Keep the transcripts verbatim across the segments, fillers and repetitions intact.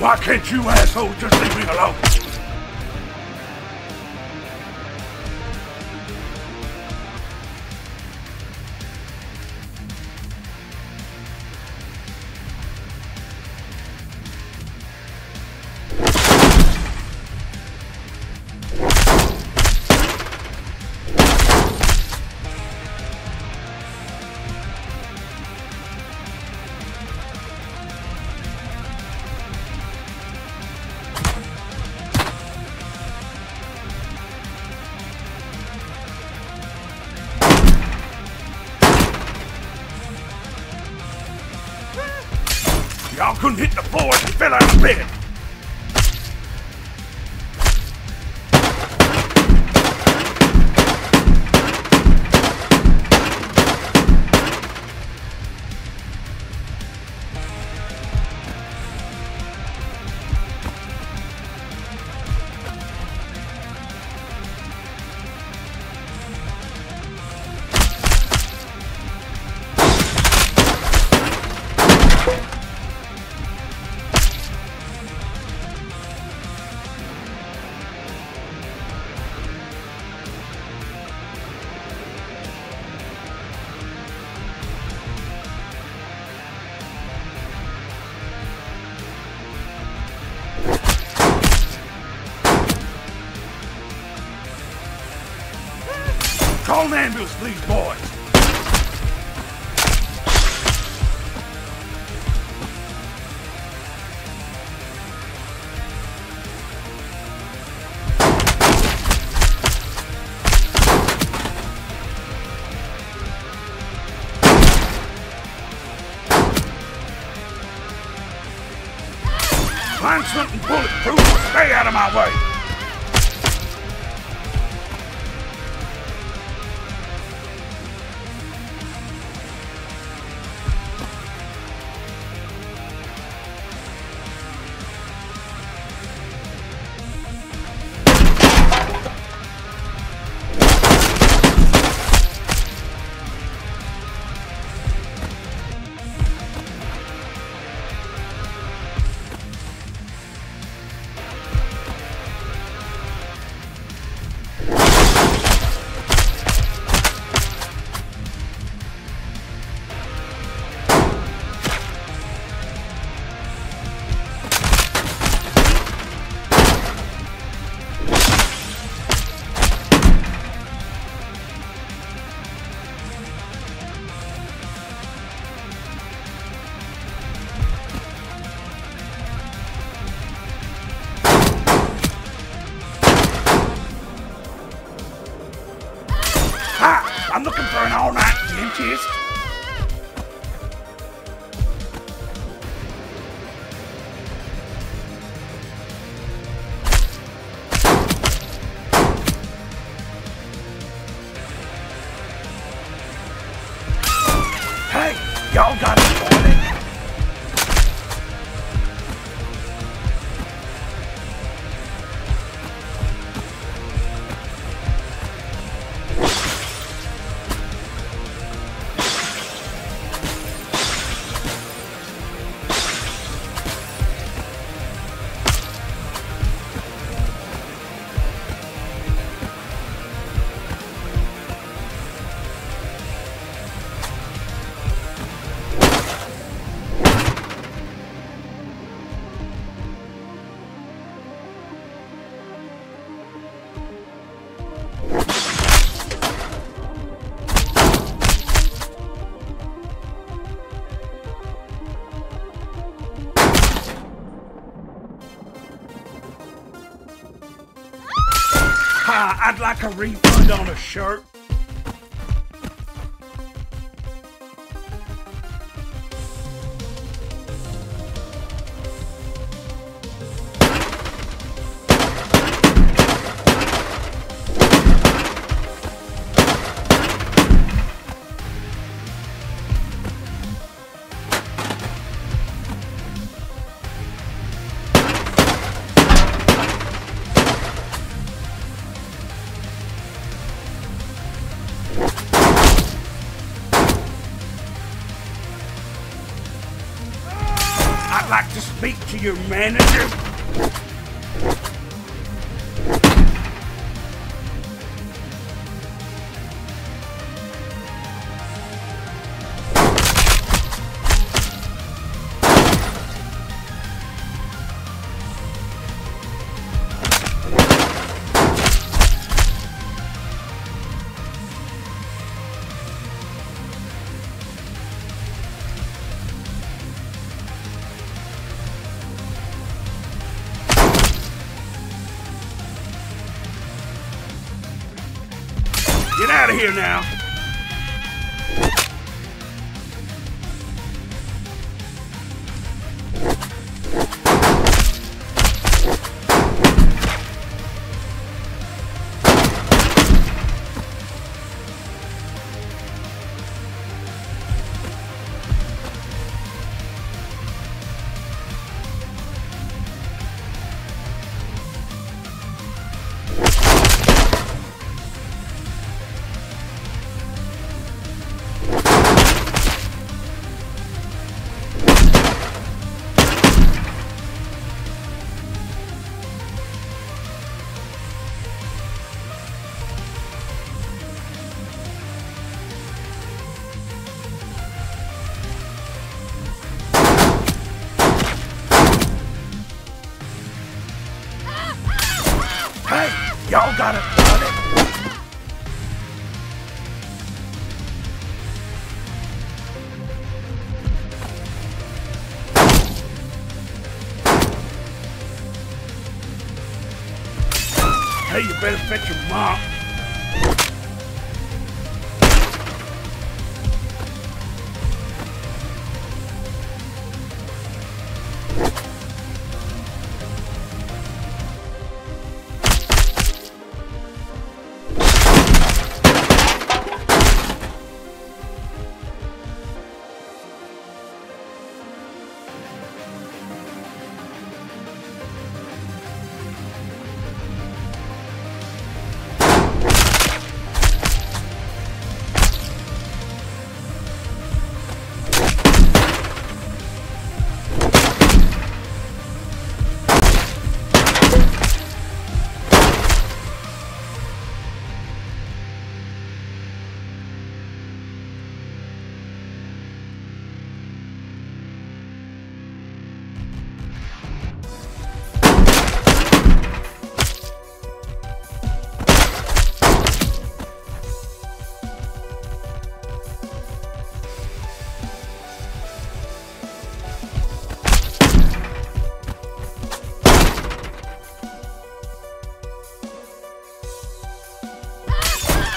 Why can't you assholes just leave me alone? Y'all couldn't hit the floor and fell out of bed. Call an ambulance, please, boys! Find something bulletproof and stay out of my way! I'm looking for an all-night dentist. Hey, y'all got it for me. Uh, I'd like a refund on a shirt. I'd like to speak to your manager. Get out of here now! Y'all got it, got it. Hey, you better fetch your mop.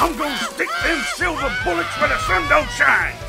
I'm gonna stick them silver bullets where the sun don't shine!